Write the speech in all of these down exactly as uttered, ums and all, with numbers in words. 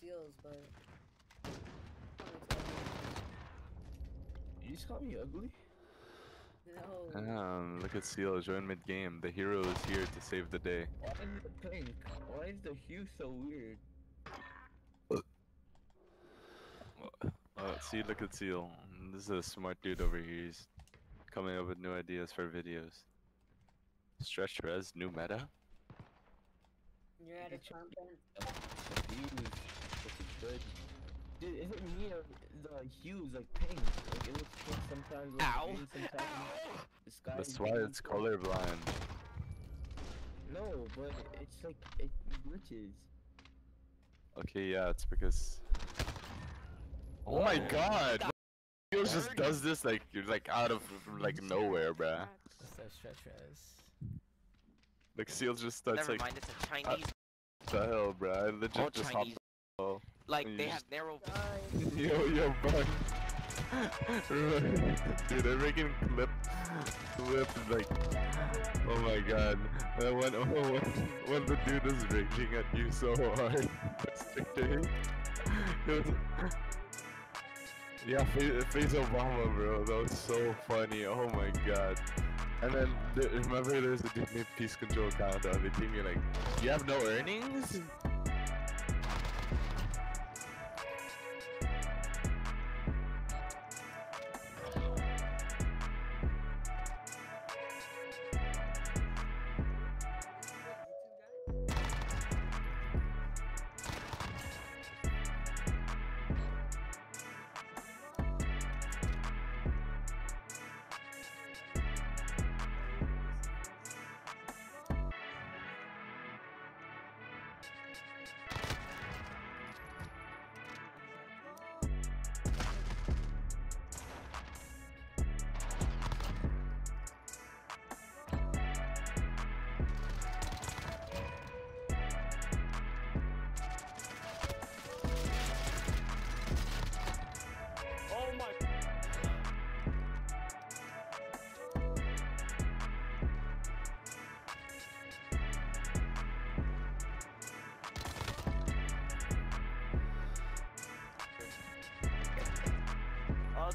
seals, but... You just call me ugly? No. Um, look at Seal, join mid-game. The hero is here to save the day. Why is it pink? Why is the hue so weird? Oh, see, look at Seal. This is a smart dude over here. He's coming up with new ideas for videos. Stretch res, new meta? You're out of content. It's good. Dude, isn't me or the hues like pink? Like it looks pink sometimes, like ow. Green sometimes. Ow. The sky That's is why green. It's colorblind. No, but it's like it glitches. Okay, yeah, it's because. Oh, oh my God! That Seal just does this like you're like out of like nowhere, bruh. That's so stretch res. Like Seal just starts Never like. Never mind, it's a Chinese. What the hell, bruh? I legit All just Chinese. Hopped. Oh. Like, they just... have narrow- Yo, yo, bud. Dude, they're making clip, clip, like, oh my god. Uh, when, oh, when, when the dude is raging at you so hard. Yeah, face, face Obama, bro. That was so funny. Oh my god. And then, th remember there's a dude named Peace Control Countdown. They think you're like, you have no earnings?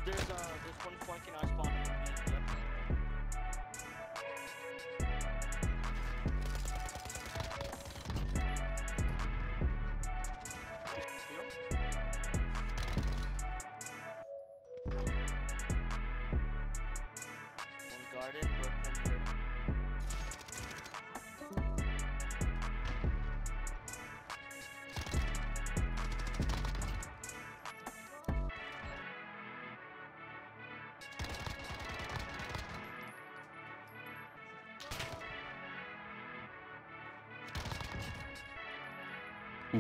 There's uh, there's one flanking I spawned on me. Yep. One guarded, but from here.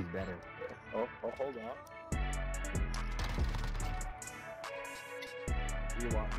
He's better. Oh, oh, hold on. You want me?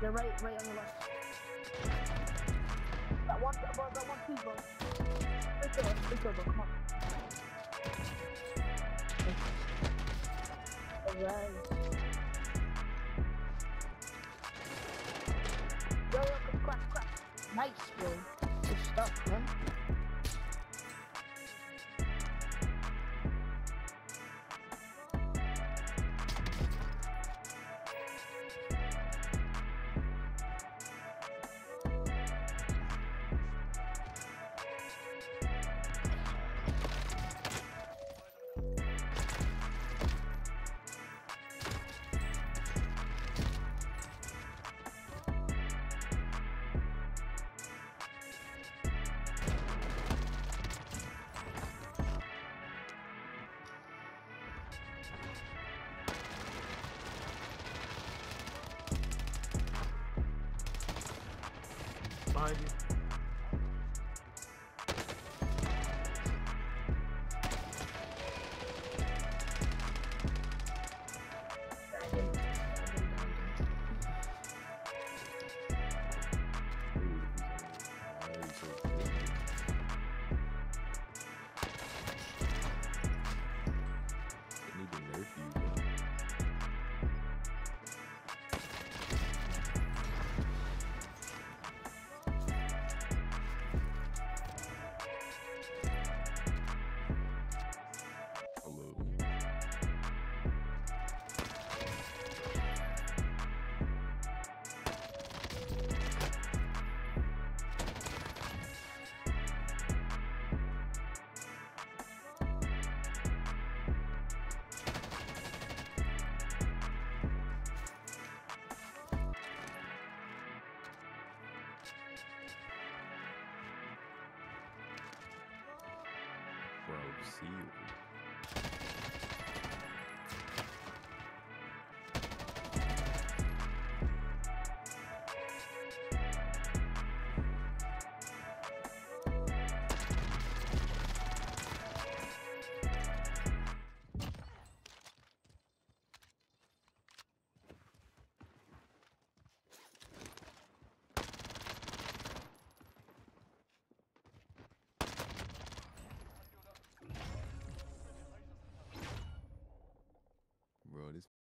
They're right, right on the left. That one, that one, that one, please, bro. It's over, it's over, come on. Alright. Yo, yo, come, crash, crash. Nice, bro. Good stuff, man. behind you. See you. Bro, this